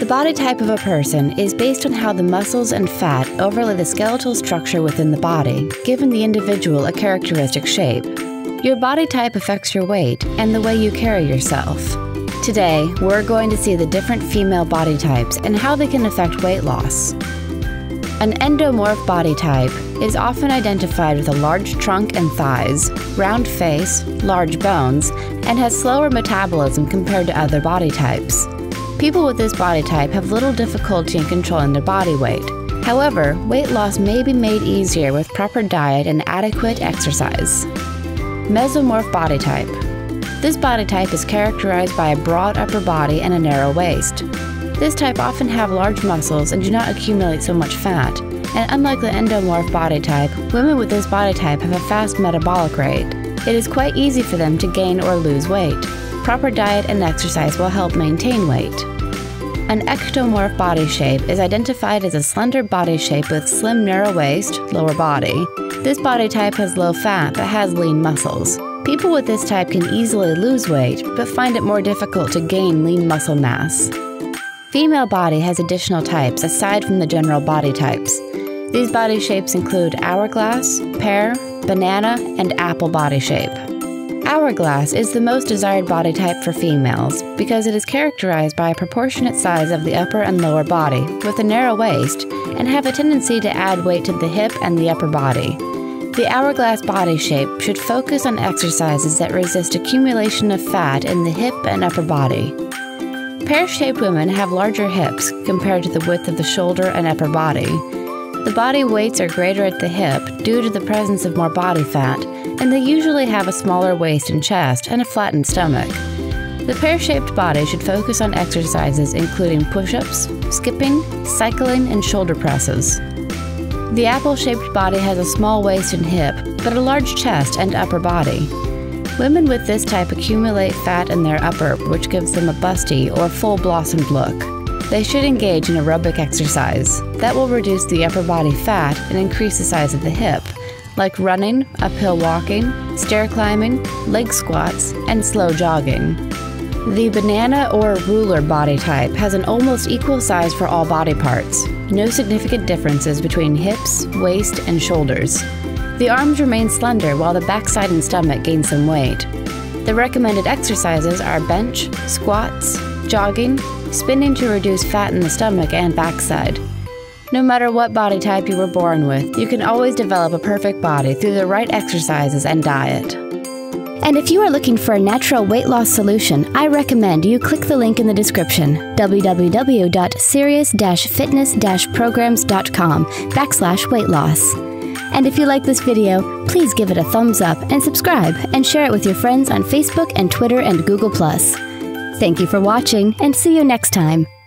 The body type of a person is based on how the muscles and fat overlay the skeletal structure within the body, giving the individual a characteristic shape. Your body type affects your weight and the way you carry yourself. Today, we're going to see the different female body types and how they can affect weight loss. An endomorph body type is often identified with a large trunk and thighs, round face, large bones, and has slower metabolism compared to other body types. People with this body type have little difficulty in controlling their body weight. However, weight loss may be made easier with proper diet and adequate exercise. Mesomorph body type. This body type is characterized by a broad upper body and a narrow waist. This type often have large muscles and do not accumulate so much fat. And unlike the endomorph body type, women with this body type have a fast metabolic rate. It is quite easy for them to gain or lose weight. Proper diet and exercise will help maintain weight. An ectomorph body shape is identified as a slender body shape with slim narrow waist, lower body. This body type has low fat but has lean muscles. People with this type can easily lose weight but find it more difficult to gain lean muscle mass. Female body has additional types aside from the general body types. These body shapes include hourglass, pear, banana, and apple body shape. Hourglass is the most desired body type for females because it is characterized by a proportionate size of the upper and lower body with a narrow waist and have a tendency to add weight to the hip and the upper body. The hourglass body shape should focus on exercises that resist accumulation of fat in the hip and upper body. Pear-shaped women have larger hips compared to the width of the shoulder and upper body. The body weights are greater at the hip due to the presence of more body fat, and they usually have a smaller waist and chest and a flattened stomach. The pear-shaped body should focus on exercises including push-ups, skipping, cycling, and shoulder presses. The apple-shaped body has a small waist and hip, but a large chest and upper body. Women with this type accumulate fat in their upper, which gives them a busty or full-blossomed look. They should engage in aerobic exercise that will reduce the upper body fat and increase the size of the hip, like running, uphill walking, stair climbing, leg squats, and slow jogging. The banana or ruler body type has an almost equal size for all body parts, no significant differences between hips, waist, and shoulders. The arms remain slender while the backside and stomach gain some weight. The recommended exercises are bench, squats, jogging, spinning to reduce fat in the stomach and backside. No matter what body type you were born with, you can always develop a perfect body through the right exercises and diet. And if you are looking for a natural weight loss solution, I recommend you click the link in the description, www.serious-fitness-programs.com/weightloss. And if you like this video, please give it a thumbs up and subscribe and share it with your friends on Facebook and Twitter and Google+. Thank you for watching, and see you next time.